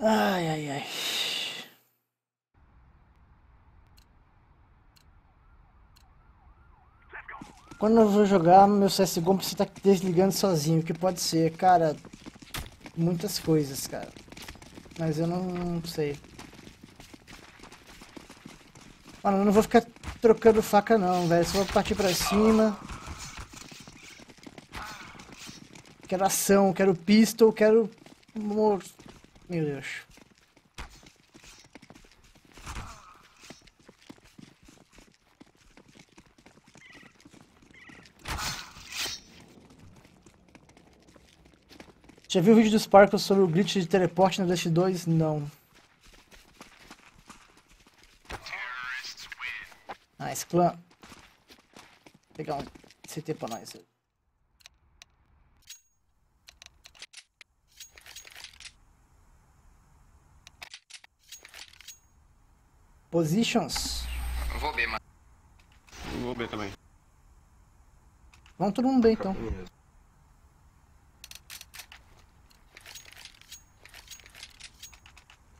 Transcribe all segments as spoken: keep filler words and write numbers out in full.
Ai, ai, ai. Quando eu vou jogar, meu C S G O precisa estar desligando sozinho, que pode ser, cara, muitas coisas, cara. Mas eu não, não sei. Mano, eu não vou ficar trocando faca não, velho. Só vou partir pra cima. Quero ação, quero pistol, quero... Meu Deus. Já viu o vídeo do Sparkle sobre o glitch de teleporte no Destiny dois? Não. Nice, clã. Vou pegar um C T pra nós. Positions. Eu vou B, mano. Eu vou B também. Vamos todo mundo B então.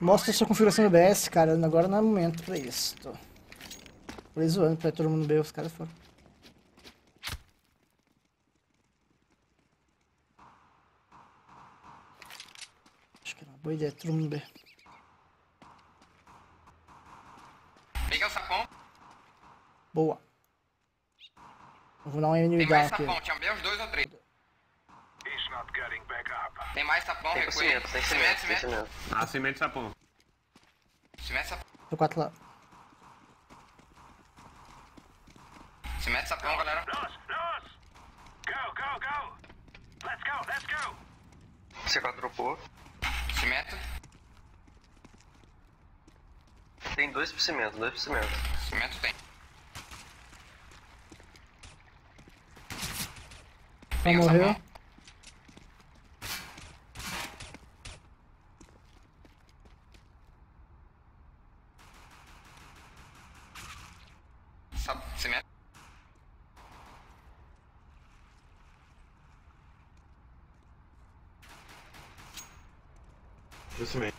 Mostra sua configuração do B S, cara, agora não é momento pra isso. Tô, Tô zoando pra todo mundo ver, os caras foram. Acho que era uma boa ideia, todo mundo B. Liga o sapão. Boa. Eu vou dar uma inimizada aqui. Tem mais sapão, tinha B uns dois ou três. Tem mais sapão, tem cimento, tem cimento, cimento, cimento. Ah, cimento e sapão. Cimento sapão. Tô quatro lá. Cimento sapão, galera. Nós, nós! Go, go, go! Let's go, let's go! Você quadrupou. Cimento. Tem dois pro cimento, dois pro cimento. Cimento tem. Quem morreu? Isso mesmo.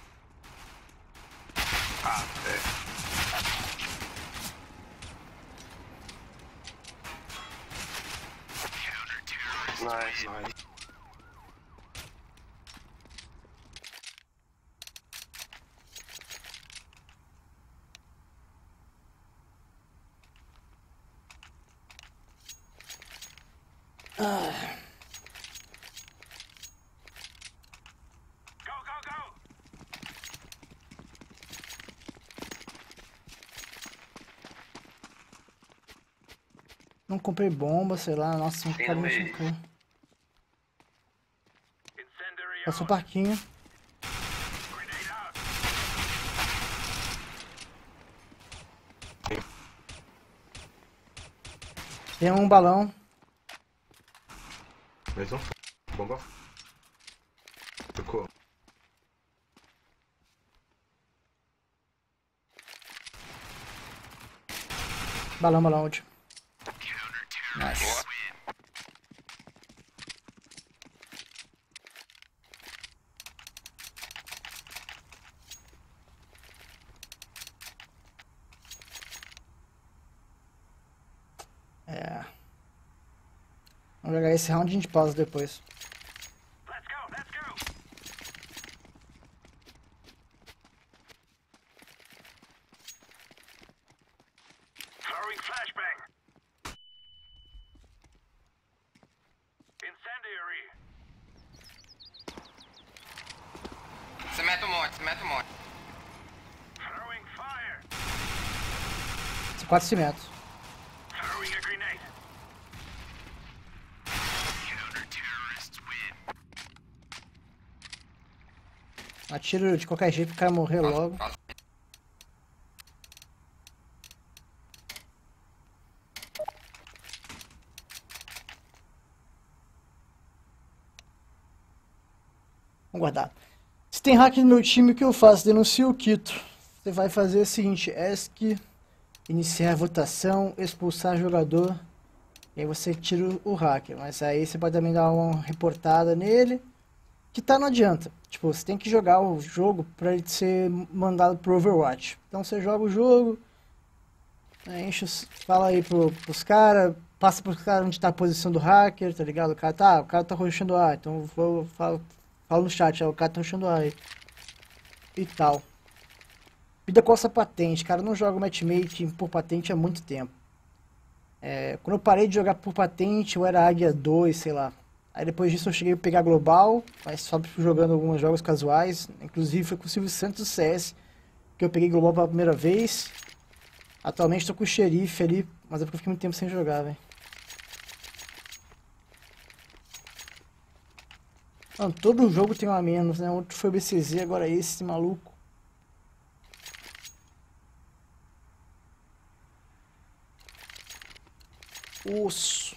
Ah, é. Nice, nice. Ah. Não comprei bomba, sei lá, nossa, não quero me chocar. Passou o parquinho. Tem um balão. Mais um. Bomba. Tocou. Balão, balão, último. Nice. É. Vamos jogar esse round e a gente pausa depois. Let's go, let's go. Throwing flashbang. Incendiary. Se mete um monte, se mete um monte. Throwing fire. Quatro cimentos. Atiro de qualquer jeito, o cara morrer logo. Vamos guardar. Se tem hack no meu time, o que eu faço? Denuncio o Quito. Você vai fazer o seguinte: E S C, iniciar a votação, expulsar o jogador. E aí você tira o hacker. Mas aí você pode também dar uma reportada nele. que tá, não adianta. Tipo, você tem que jogar o jogo pra ele ser mandado pro Overwatch. Então você joga o jogo, né, enche os, fala aí pro, pros caras, passa pros caras onde tá a posição do hacker, tá ligado? O cara tá, o cara tá roxando A, então vou, falo, falo no chat, ó, o cara tá roxando A aí. E tal. Vida com essa patente, cara, eu não jogo matchmaking por patente há muito tempo. É, quando eu parei de jogar por patente, eu era Águia dois, sei lá. Aí depois disso eu cheguei a pegar global, mas só jogando alguns jogos casuais. Inclusive foi com o Silvio Santos do C S, que eu peguei global pela primeira vez. Atualmente tô com o xerife ali, mas é porque eu fiquei muito tempo sem jogar, velho. Mano, todo jogo tem um a menos, né? Outro foi o B C Z, agora esse maluco. Osso.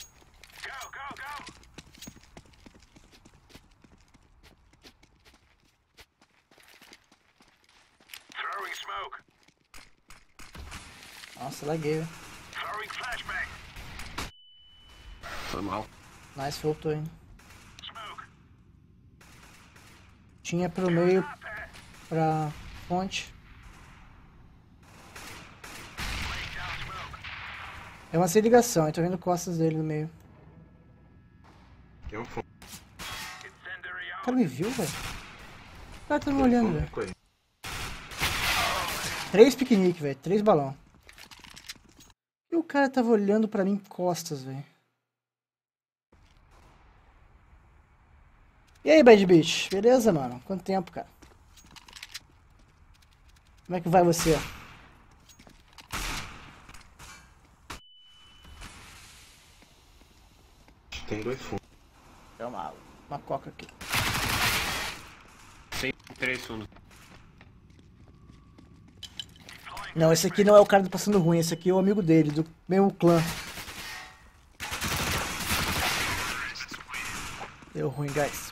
Nossa, laguei. Foi mal. Nice, voltou, hein. Tinha pro meio, pra ponte. É uma sem ligação, eu tô vendo costas dele no meio. Eu fui. O cara me viu, velho? O cara tá me olhando, velho. Três piquenique, velho. Três balão. E o cara tava olhando pra mim costas, velho. E aí, Bad Beach? Beleza, mano? Quanto tempo, cara? Como é que vai você? Tem dois fundos. É uma, uma coca aqui. Tem três fundos. Não, esse aqui não é o cara do Passando Ruim, esse aqui é o amigo dele, do mesmo clã. Deu ruim, guys.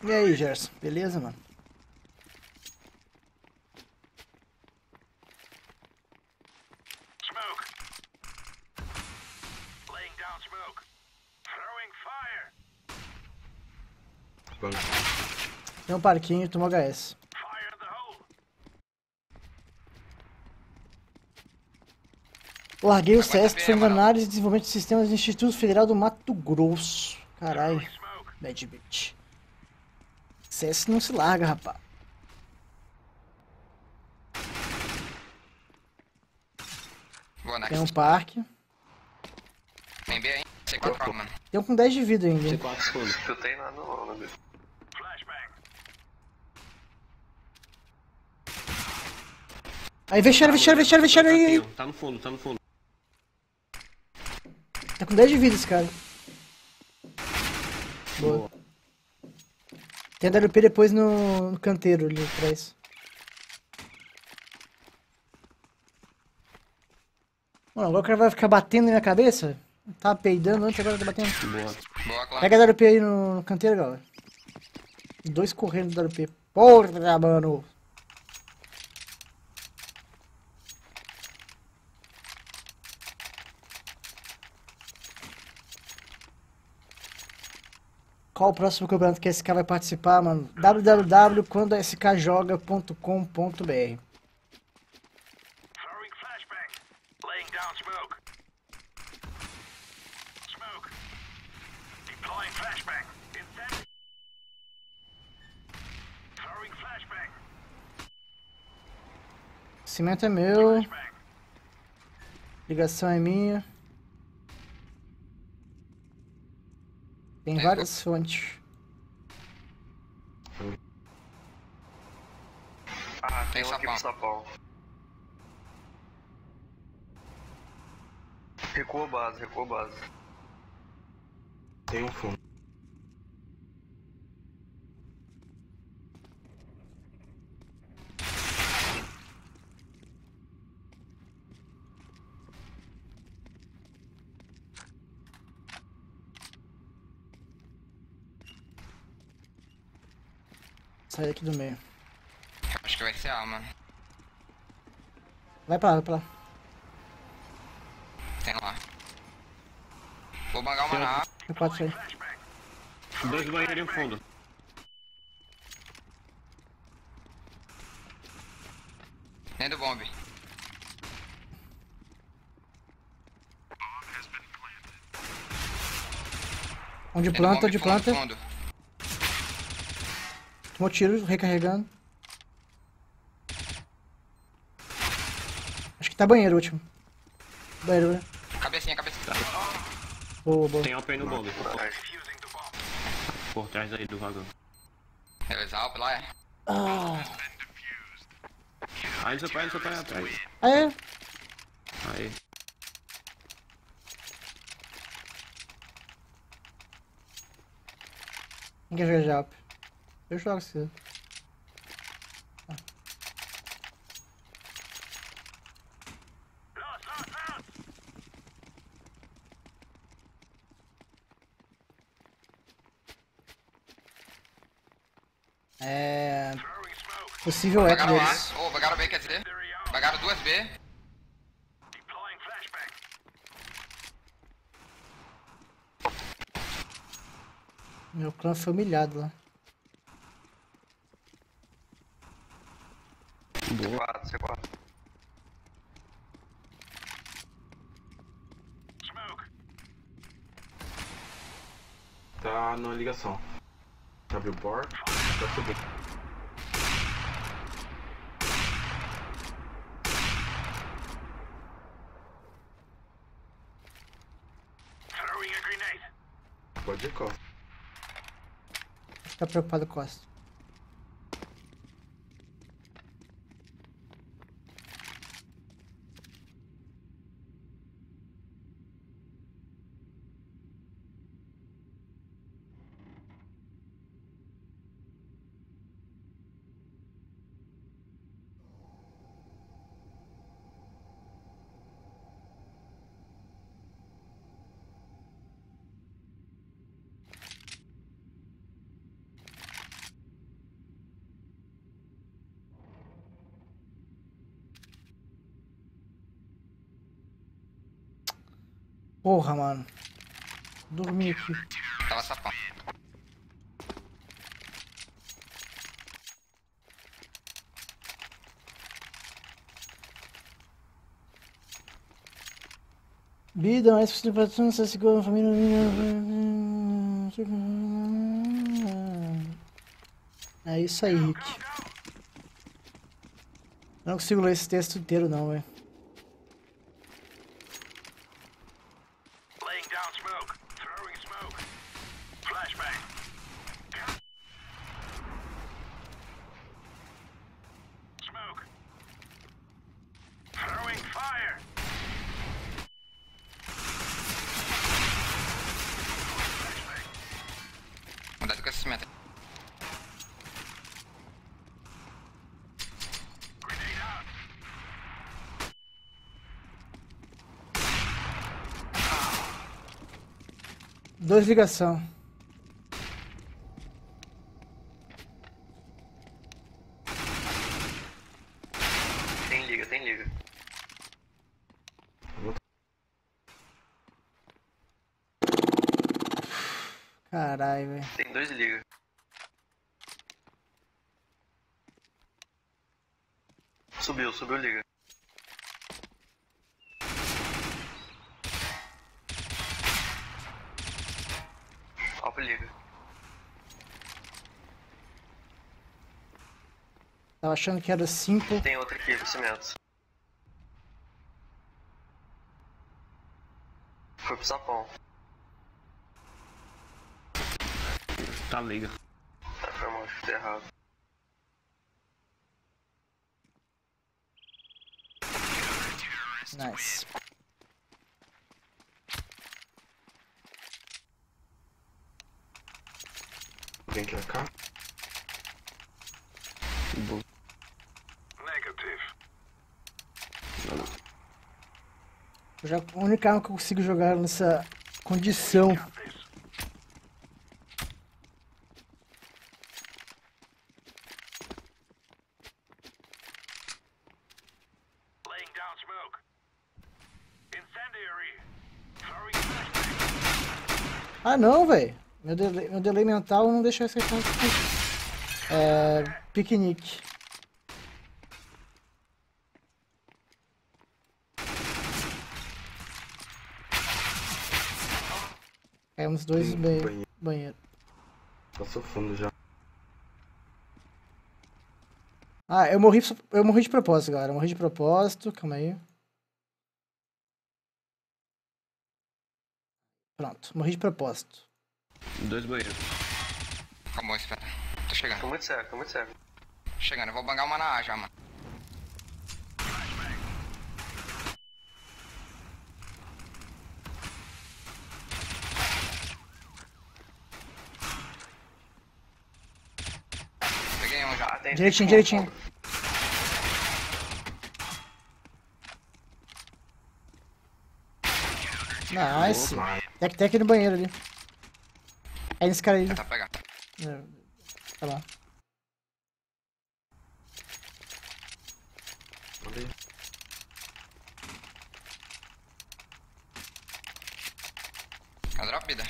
E aí, Gerson, beleza, mano? Smoke. Laying down smoke. Throwing fire. Tem um parquinho e toma H S. Fire the hole. Larguei o C S que foi em análise e desenvolvimento de sistemas do Instituto Federal do Mato Grosso. Caralho, bad bitch. C S não se larga, rapaz. Tem um parque. Tem B aí, C quatro, mano. Tem um com dez de vida ainda. C quatro, tu tem nada não, né, bicho? Aí, vestiário, vestiário, vestiário, vestiário aí. Tá no fundo, tá no fundo. Tá com dez de vida esse cara. Boa. Tem a W P depois no, no canteiro ali atrás. Mano, agora o cara vai ficar batendo na minha cabeça? Tava peidando antes, agora tá batendo. Boa. Pega a W P aí no, no canteiro, galera. Dois correndo da W P. Porra, mano! Qual o próximo campeonato que a S K vai participar, mano? w w w ponto quando a s k joga ponto com ponto b r. Cimento é meu. Ligação é minha. Tem várias fontes. Ah, tem, tem um aqui pro sapão. Recua a base, recua a base. Tem um fundo. Sai aqui do meio. Acho que vai ser A, mano. Vai pra lá, vai pra lá. Tem lá. Vou bangar uma na A. Pode sair. Dois banheiros no fundo. Dentro do bombe. Onde planta, onde planta. Tomou tiro, recarregando. Acho que tá banheiro o último. Banheiro, né? Cabecinha, cabecinha. Boa, boa. Tem um pé no bombe. Por trás aí do vagão. Beleza, alp lá é. Ah. Aí seu pai, seu pai atrás. Aí. Aí. Ninguém joga de alp. Eu jogo cedo. Ah. É... Possível é que deles. Ou bagaram B, quer dizer? Bagaram duas B. Meu clã foi humilhado lá. Boa. C quatro, C quatro. Tá na ligação. Abre o board. Tá subindo. Pode ir, Costa. Tá preocupado, Costa. Porra, mano. Dormi aqui. Tava sapão. Vida, mas se você não se segura na família... É isso aí, Rick. Não consigo ler esse texto inteiro, não, velho. Dois ligação. Tem liga, tem liga. Caralho, velho. Tem dois liga. Subiu, subiu liga. Tava achando que era cinco. Tem outro aqui, cimento. Foi pro sapão. Tá liga. Tá, foi mal, chutei errado. Nice. Vem pra cá. Boa. Eu já, o único arma que eu consigo jogar nessa condição. Ah, não, velho. Meu delay, meu delay mental não deixa eu acertar aqui. É... piquenique. É, uns dois banhe banheiro. banheiro. Passou fundo já. Ah, eu morri, eu morri de propósito, galera. Eu morri de propósito. Calma aí. Pronto, morri de propósito. Dois banheiros. Calma, espera. Tô chegando. Tô muito certo, tô muito certo. Chegando, eu vou bangar uma na A já, mano. Peguei um já. Tem, direitinho, tem direitinho. Ponto. Nice. Tec-tec no banheiro ali. É nesse cara aí. Tá pegando. Tá lá. É dropida.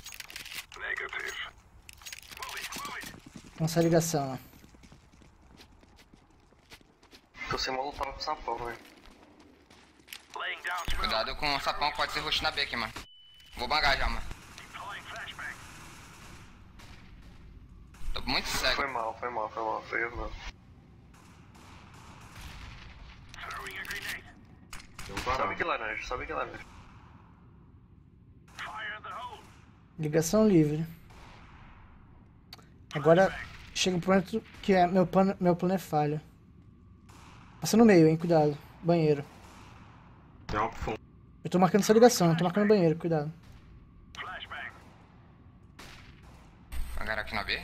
Nossa ligação, ó. Tô sem molotov pro sapão, velho. Cuidado com o sapão, pode ser rush na B aqui, mano. Vou bangar já, mano. Tô muito cego. Foi mal, foi mal, foi mal, foi eu, mano. Sobe que laranja, sobe que laranja. Ligação livre. Agora chega um ponto que é meu plano, meu plano é falha. Passa no meio, hein, cuidado. Banheiro. Eu tô marcando essa ligação, eu tô marcando o banheiro, cuidado. Bangaram aqui na B?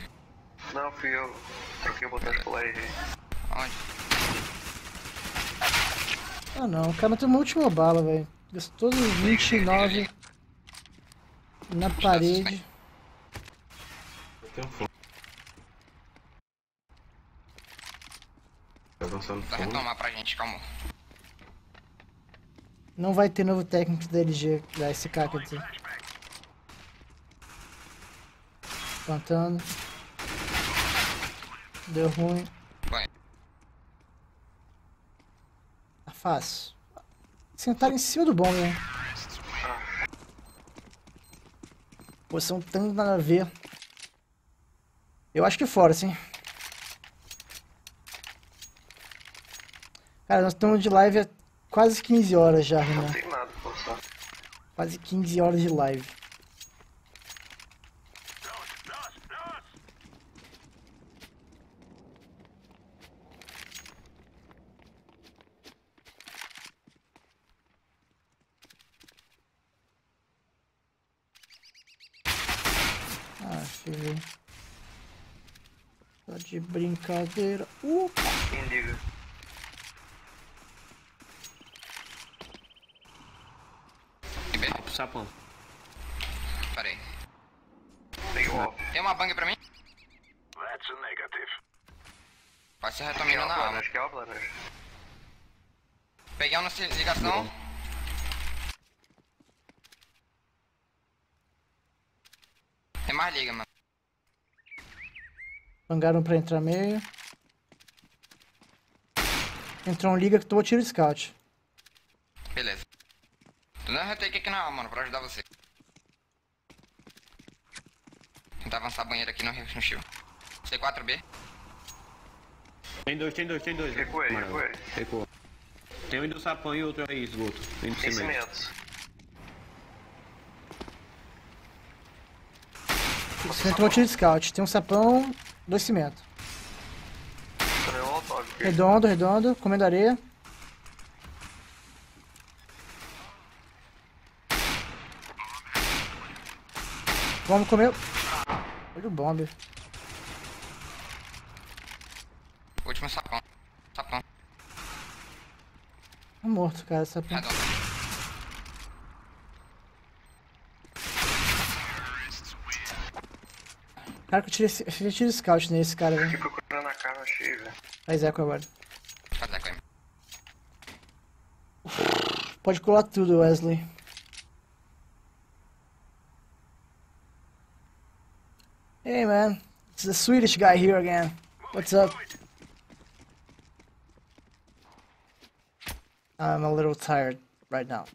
Não, fui eu. Troquei o botão de pular aí. Onde? Ah não, cara, tem uma última bala, velho. Gastou todos os vinte e nove na parede. Eu tenho fome. Tá avançando fome. Vai retomar pra gente, calma. Não vai ter novo técnico da L G, da S K, quer dizer. Plantando. Deu ruim. Tá fácil. Sentar em cima do bom, né? Pô, são tanto nada a ver. Eu acho que fora, sim. Cara, nós estamos de live até... quase quinze horas já, Renan. Não tem nada pra passar. Quase quinze horas de live. Ah, filho. Tá de brincadeira. Uh! Quem liga? Sapão. Pera aí. Tem uma bang pra mim? That's a negative. Pode ser retomando na arma. Peguei uma ligação. Tem mais liga, mano. Bangaram pra entrar meio. Entrou um liga que tomou tiro scout. Beleza. Tô dando retake aqui na A, mano, pra ajudar você. Tentar avançar banheiro aqui no shield. C quatro B. Tem dois, tem dois, tem dois. Recuei, recuei. Recuou. Tem um do sapão e outro aí, esgoto. Tem de cimento. Você entrou um tiro de scout. Tem um sapão, dois cimento. Redondo, redondo, comendo areia. Vamos comer. Olha o bombe. Último sapão. Sapão. Tá morto, cara, sapão. Redondo. Cara, que eu tirei, eu tirei tiro scout nesse cara, velho. Fiquei procurando a cara, achei, velho. Faz eco agora. Faz eco aí. Pode colar tudo, Wesley. Hey man, it's the Swedish guy here again. What's up? I'm a little tired right now.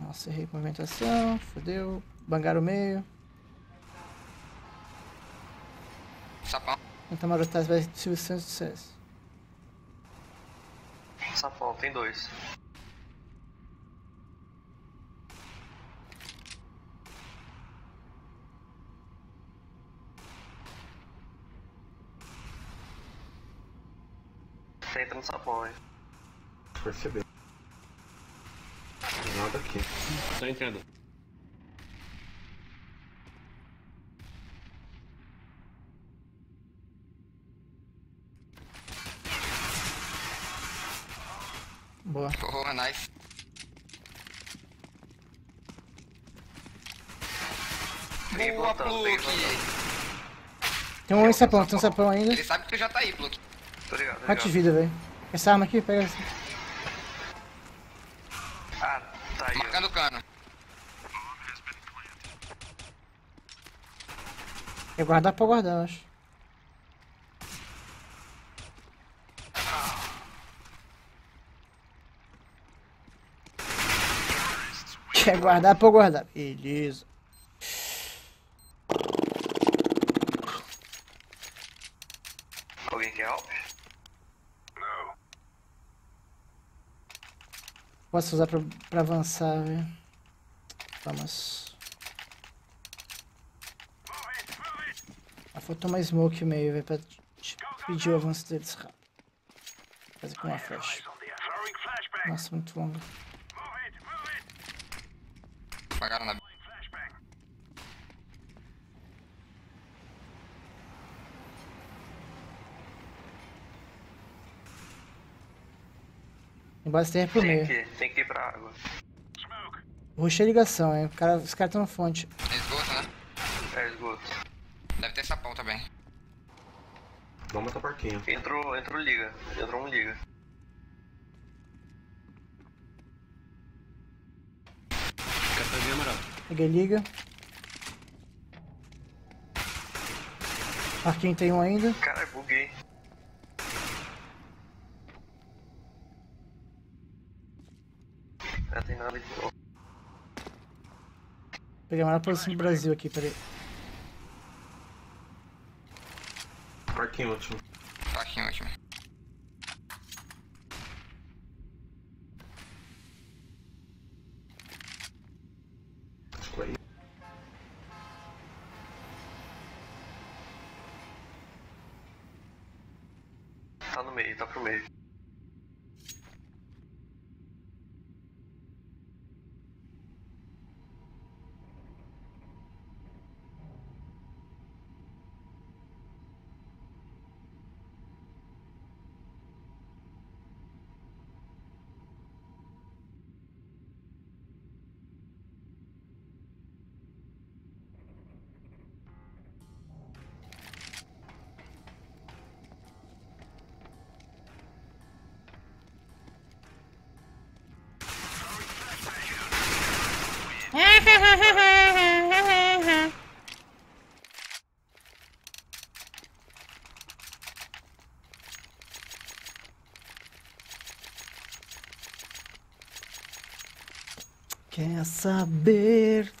Nossa, errei a movimentação, fodeu, bangaram o meio. Sapão. Tenta marotar as velhas do Silvio Santos de sucesso. Sapão, tem dois. Entra no sapão, hein? Percebeu. Nada aqui. Tô entrando. Boa. Boa, nice. Boa, Pluk! Tem um sapão, tem um sapão ainda. Ele sabe que tu já tá aí, Pluk. Quanto de vida, velho? Essa arma aqui, pega essa. Ah, tá aí. Marcando o cano. Eu guardar pra guardar, eu acho. Quer guardar pra guardar. Beleza. Alguém quer help? Posso usar pra, pra avançar, velho. Vamos. Ah, faltou uma smoke meio, velho, pra te pedir o avanço deles rápido. Fazer com uma flash. Nossa, muito longa. Apagaram na... Embaixo tem pro meio. Tem que, tem que ir pra água. Ruxei a ligação, hein? O cara, os caras estão na fonte. É esgoto, né? É esgoto. Deve ter sapão também. Vamos matar o porquinho. Entrou, entrou liga. Entrou um liga. Catadinha moral. Peguei liga. Parquinho tem um ainda. Cara, buguei. Não tem nada de novo. Peguei a maior posição do Brasil aqui, peraí. Parquinho último. Parquinho último. Aí. Tá no meio, tá pro meio. Quer saber?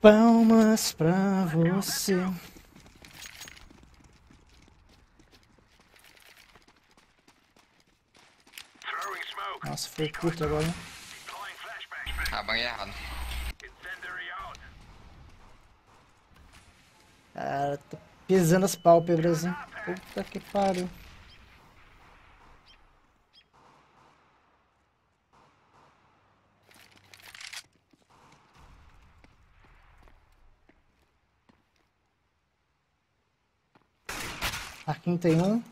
Palmas pra você. Nossa, foi curto agora, hein? Ah, banguei errado. Cara, tá pisando as pálpebras, hein? Puta que pariu. Arquinho tem um.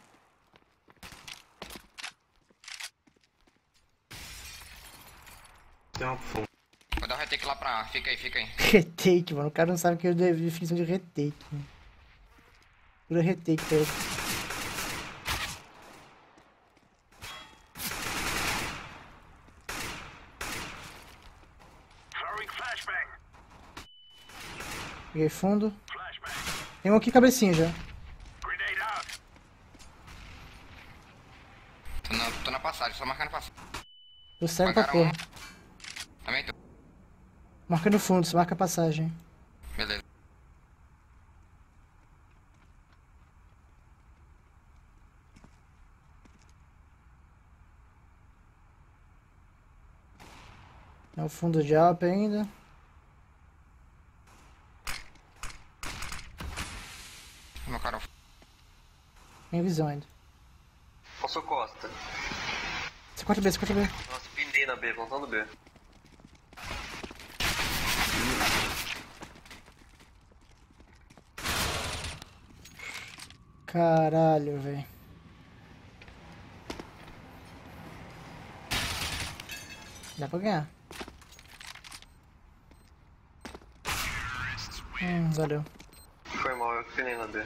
Tem um fundo. Vou dar um retake lá pra A, fica aí, fica aí. Retake, mano, o cara não sabe que eu dei a definição de retake. Pura retake pra ele. Throwing Peguei fundo. Tem um aqui cabecinha já. Tô na, tô na passagem, só marcando passagem. Tô cego pra porra. Também tô. Marca no fundo, você marca a passagem. Beleza. É o fundo de A P ainda. Tem visão ainda. Posso costa. Você corta B, você corta B. Nossa, pinei na B, voltando B. Caralho, velho. Dá pra ganhar. Hum, valeu. Foi mal, eu pinei na B.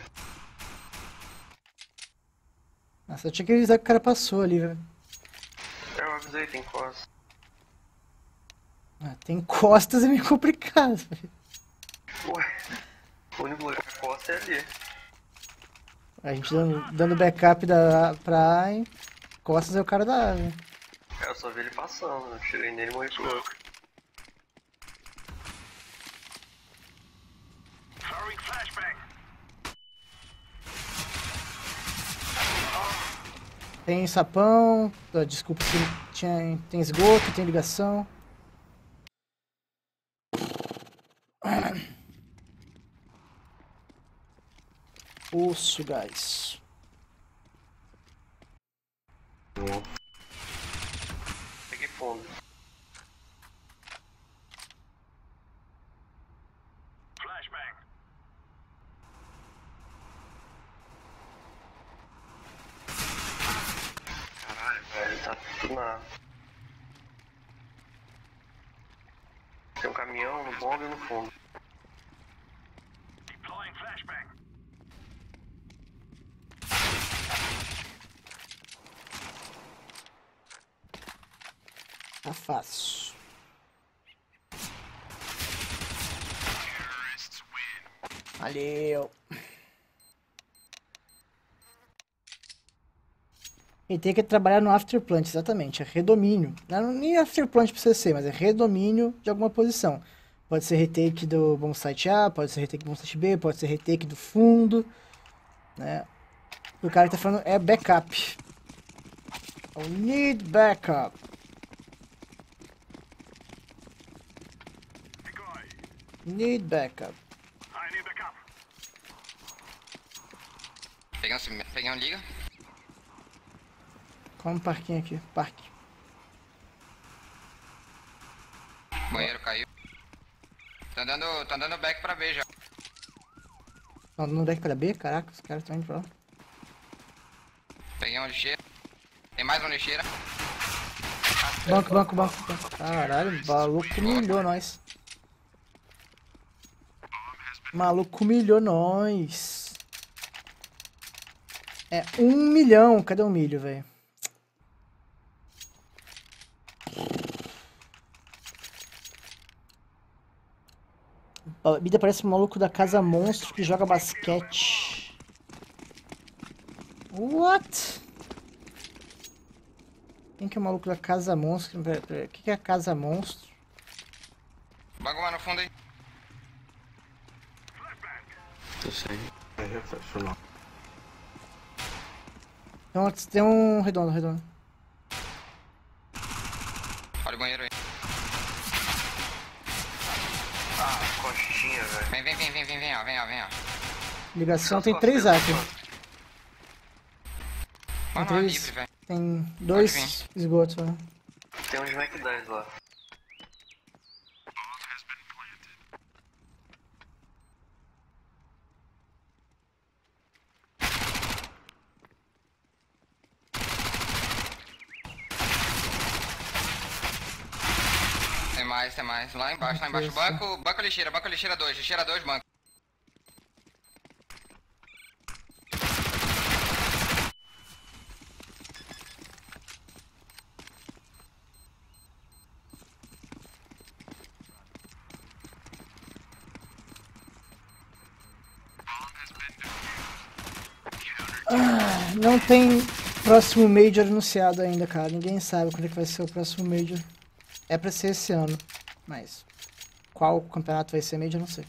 Nossa, eu tinha que avisar que o cara passou ali, velho. Eu avisei, tem costas. Ah, tem costas é meio complicado, velho. Ué, o único lugar que costa é ali. A gente dando, dando backup da, pra A, hein? Costas é o cara da A, velho. Eu só vi ele passando, eu tirei nele e morri pro outro. Tem sapão, desculpa se tinha, tem esgoto, tem ligação. Osso, guys. Peguei fogo. Na... Tem um caminhão, no bombe e no fundo. Tá fácil. Valeu. E tem que trabalhar no afterplant, exatamente, é redomínio. Não, nem afterplant precisa ser, mas é redomínio de alguma posição. Pode ser retake do bom site A, pode ser retake do bom site B, pode ser retake do fundo, né? O cara que tá falando é backup. I need backup. Need backup. Peguei um liga. Vamos um parquinho aqui, parque. Banheiro caiu. Tá dando, tá dando back pra B já. Tá dando back pra B? Caraca, os caras estão indo pra lá. Peguei uma lixeira. Tem mais uma lixeira. Banco, banco, banco. banco. Caralho, o maluco humilhou nós. O maluco humilhou nós. É um milhão. Cadê o um milho, velho? A vida parece um maluco da casa monstro que joga basquete. What? Quem que é o maluco da casa monstro? Pera, pera, o que, que é a casa monstro? Bagulho lá no fundo aí. Tô sem. É reflexo lá. Tem um redondo, redondo. Olha o banheiro aí. Vem, vem, vem, vem, vem, vem, ó, vem, ó, vem, ó. Ligação tem três aqui. Tem três, tem dois esgotos, né? Tem uns Mac dez lá. Tem mais, lá embaixo, lá embaixo. Banco, banco lixeira, banco lixeira dois, lixeira dois, banco. Ah, não tem próximo Major anunciado ainda, cara. Ninguém sabe quando é que vai ser o próximo Major. É pra ser esse ano, mas qual campeonato vai ser Major, não sei.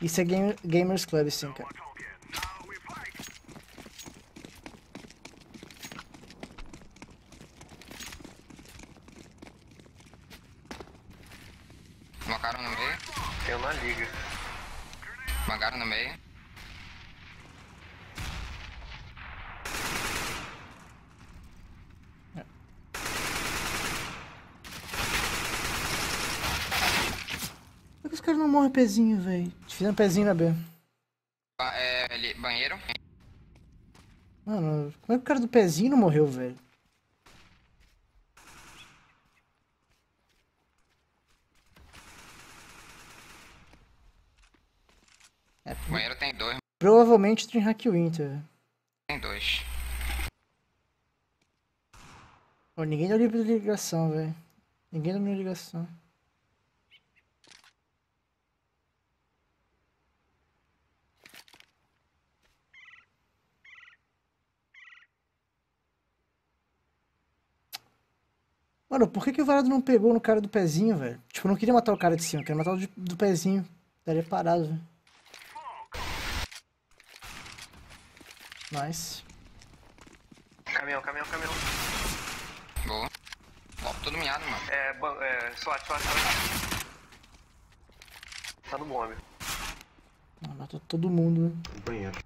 Isso é game, Gamers Club, sim, cara. Mangaram no meio? Eu não ligo. Mangaram no meio. Por que os caras não morrem pezinho, velho? Fizeram um pezinho na B. Ba é, ele, banheiro? Mano, como é que o cara do pezinho não morreu, velho? É, banheiro tem dois. Provavelmente tem hack winter. Tem dois. Pô, ninguém deu livre de ligação, velho. Ninguém deu ligação. Mano, por que que o varado não pegou no cara do pezinho, velho? Tipo, eu não queria matar o cara de cima, eu queria matar o de, do pezinho. Daria parado, velho. Nice. Caminhão, caminhão, caminhão. Boa. Ó, todo miado, mano. É, é, SWAT, SWAT, SWAT. Tá no bombe. Mano, matou todo mundo, velho. Banheiro.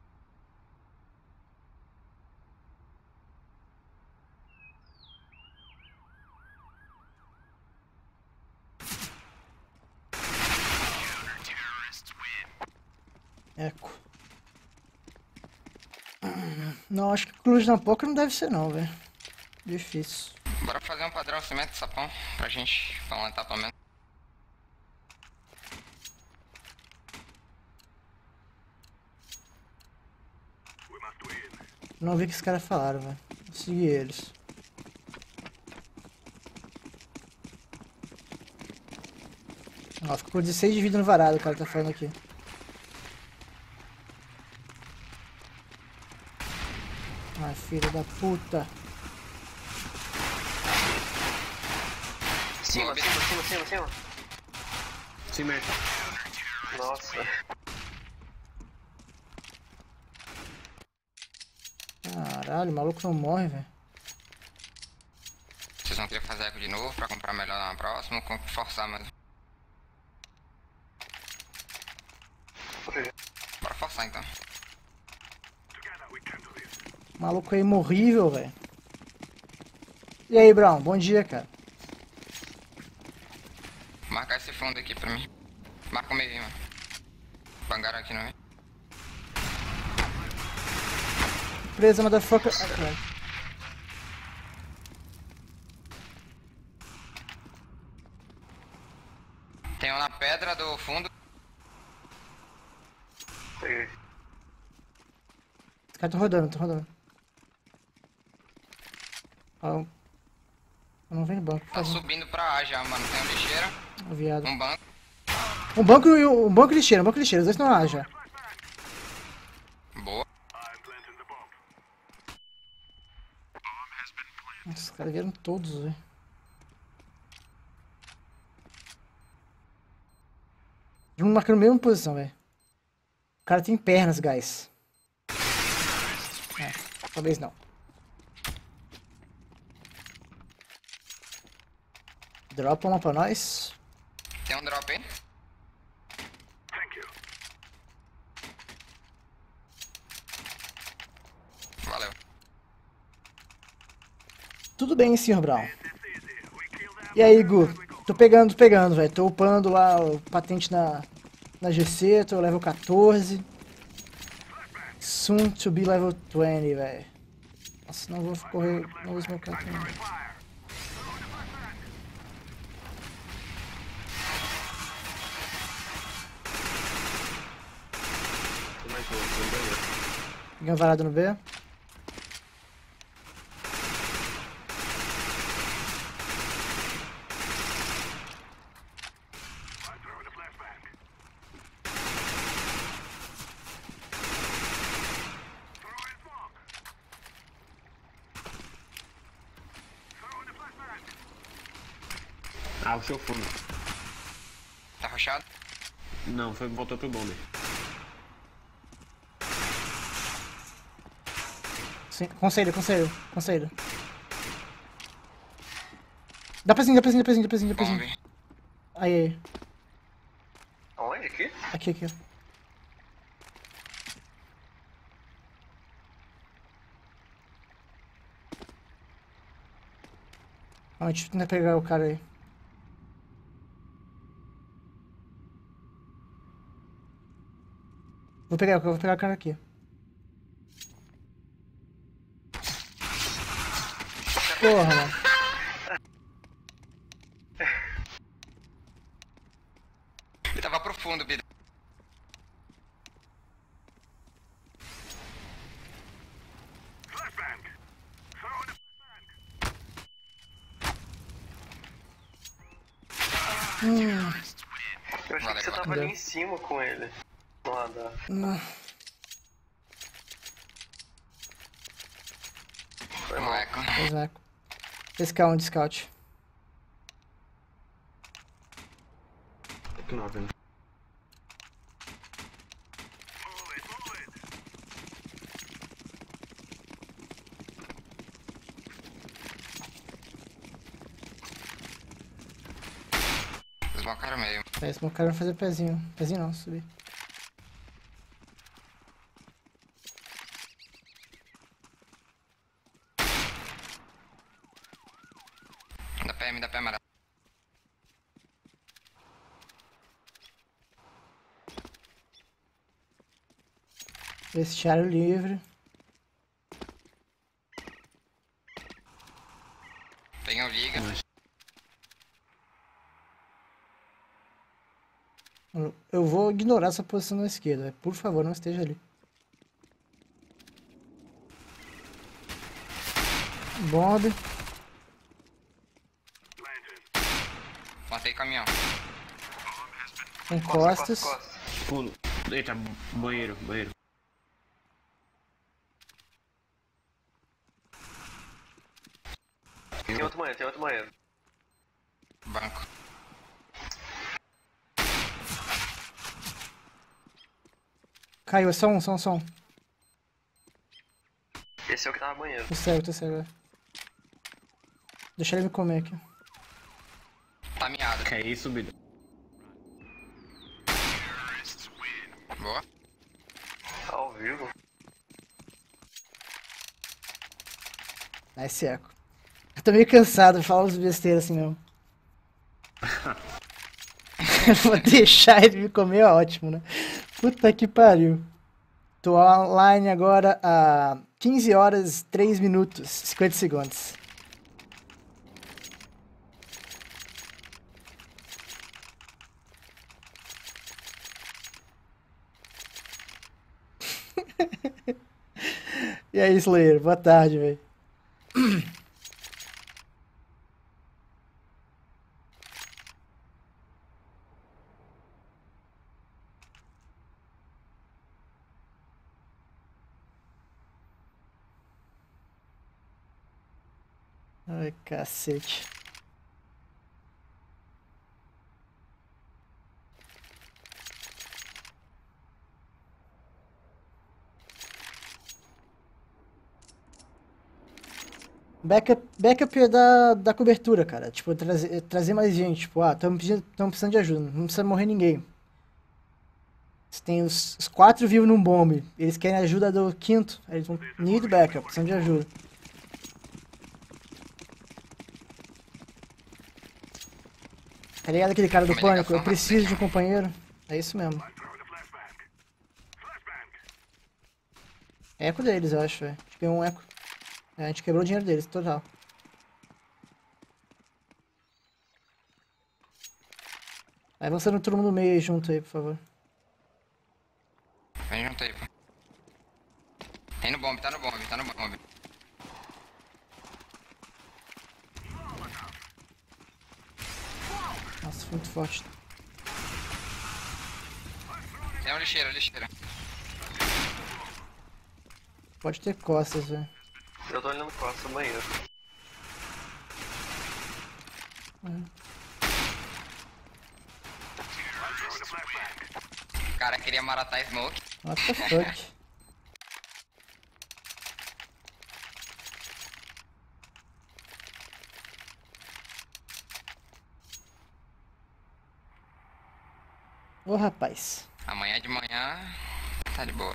Eco. Não, acho que cruz na poca não deve ser não, velho. Difícil. Bora fazer um padrão cimento e sapão pra gente plantar pelo menos. Não vi o que os caras falaram, velho. Vou seguir eles. Ó, ficou dezesseis de vida no varado, o cara tá falando aqui. Ai, filho da puta. Cima, cima, cima, cima, cima. Cima. Nossa. Caralho, o maluco não morre, velho. Vocês vão querer fazer eco de novo pra comprar melhor na próxima, forçar mais. Bora forçar então. O maluco é imorrível, velho. E aí, Brown? Bom dia, cara. Marcar esse fundo aqui pra mim. Marca o meio aí, mano. Bangaram aqui, não é? Presa, motherfucker. Ah, tem um na pedra do fundo. Peguei. Os caras tão rodando, tão rodando. Eu não venho no banco. Tá subindo pra A já, mano. Tem um lixeira. Um viado. Um banco. Um banco e um, um banco e lixeira, um banco e lixeira. Os dois estão na A já. Boa. Nossa, os caras vieram todos, velho. Um marcando a mesma posição, velho. O cara tem pernas, guys. É, talvez não. Dropa uma pra nós. Tem um drop aí? Thank you. Valeu. Tudo bem, senhor Brown. E aí, Gu? Tô pegando, tô pegando, velho. Tô upando lá o patente na, na G C, tô level quatorze. Soon to be level vinte, velho. Nossa, não vou correr, não vou smocar aqui, não. Peguei um varado no B. Ah, o show fundo. Tá rachado? Não, foi, voltou pro bomber. Conselho, conselho, conselho. Dá pra sim, dá pra sim, dá pra sim, dá pra sim, dá pra sim. Aí, aí. Aonde? Aqui? Aqui, aqui. Ah, a gente tenta pegar o cara aí. Vou pegar, eu vou pegar o cara aqui. Porra, mano. Fundo, Billy. Hum. Eu achei que você tava ali em cima com ele. No radar. Não. Foi um eco. Foi um eco. Esse é um de scout. Não, velho. Smocaram meio. É, smocaram fazer pezinho. Pezinho não, subir. Dá pé, me dá pé amarelo. Vestiário livre. Tem um liga. Mas... eu vou ignorar essa posição na esquerda, por favor, não esteja ali. Bomba. Matei caminhão. Em costas. Pulo. Eita, banheiro, banheiro. Tem outro banheiro, tem outro banheiro. Banco. Caiu, é só um, só um, só um. Esse é o que tá no banheiro. Tô cego, tô cego. Deixa ele me comer aqui. Tá miado. Que é isso, Billy? Boa. Tá ao vivo. Nice eco. Eu tô meio cansado, falo uns besteiras assim mesmo. Vou deixar ele me comer, é ótimo, né? Puta que pariu. Tô online agora a quinze horas, três minutos, cinquenta segundos. E aí, Slayer, boa tarde, velho. Ai, cacete. Backup, backup é da, da cobertura, cara. Tipo, trazer, trazer mais gente. Tipo, ah, estamos precisando de ajuda. Não precisa morrer ninguém. Se tem os, os quatro vivos num bombe. Eles querem ajuda do quinto. Aí eles vão... need backup, precisando de ajuda. Tá ligado aquele cara do pânico? Eu preciso de um companheiro. É isso mesmo. É eco deles, eu acho, velho. Acho que é um eco. É, a gente quebrou o dinheiro deles, total. Vai avançando todo mundo no meio aí junto aí, por favor. Vem junto aí, pô. Tem no bombe, tá no bombe, tá no bombe. Nossa, foi muito forte. É um lixeiro, é um lixeiro. Pode ter costas, velho. Eu tô olhando costas no banheiro. É. O cara queria maratar smoke. What the fuck? Ô oh, rapaz. Amanhã de manhã tá de boa.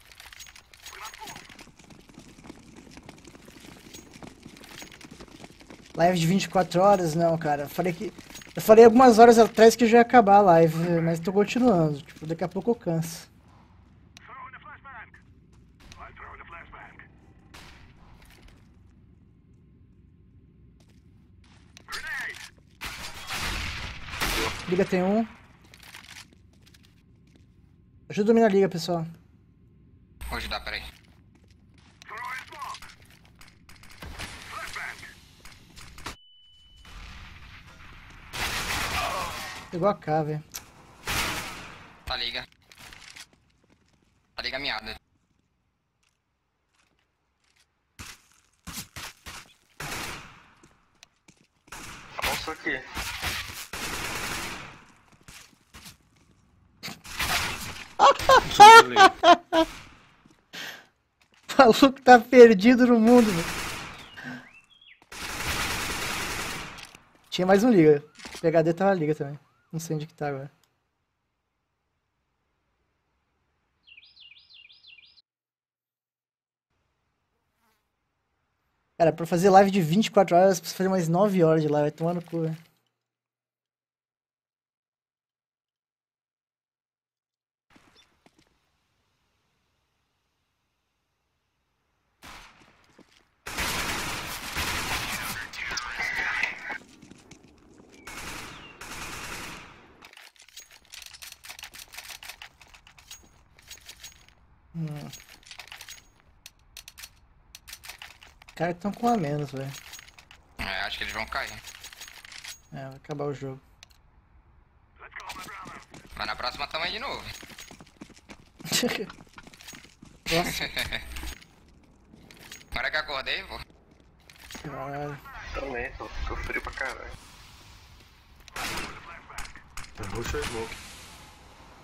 Live de vinte e quatro horas não, cara. Eu falei que eu falei algumas horas atrás que já ia acabar a live, mas tô continuando. Tipo, daqui a pouco eu canso. Liga tem um. Ajuda a dominar a liga, pessoal. Vou ajudar, peraí. Pegou a K, velho. Tá liga. Tá liga miada. Nossa, aqui. O maluco tá perdido no mundo, velho. Tinha mais um liga. O P H D tava liga também. Não sei onde que tá agora. Cara, pra fazer live de vinte e quatro horas, preciso fazer mais nove horas de live. Vai tomar no cu, velho. Os caras estão com a menos, velho. É, acho que eles vão cair. É, vai acabar o jogo. Mas na próxima tamo aí de novo. Nossa. Agora que eu acordei, pô. Caralho. Também, tô, tô frio pra caralho. Ruxa o smoke.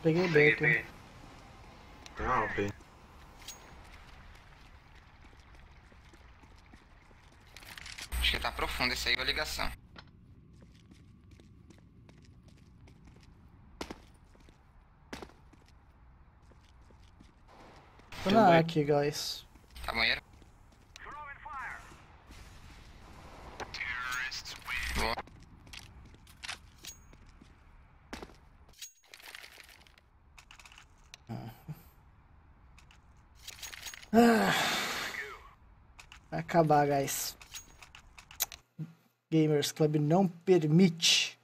Peguei bem, peguei. Não, peguei. Acho que tá profundo, esse aí é a ligação. Tô na A aqui, guys. Tá banheiro? Boa. Ah. Vai acabar, guys. Gamers Club não permite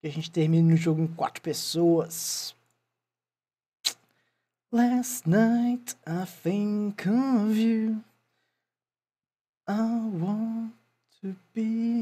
que a gente termine o jogo em quatro pessoas. Last night I think of you. I want to be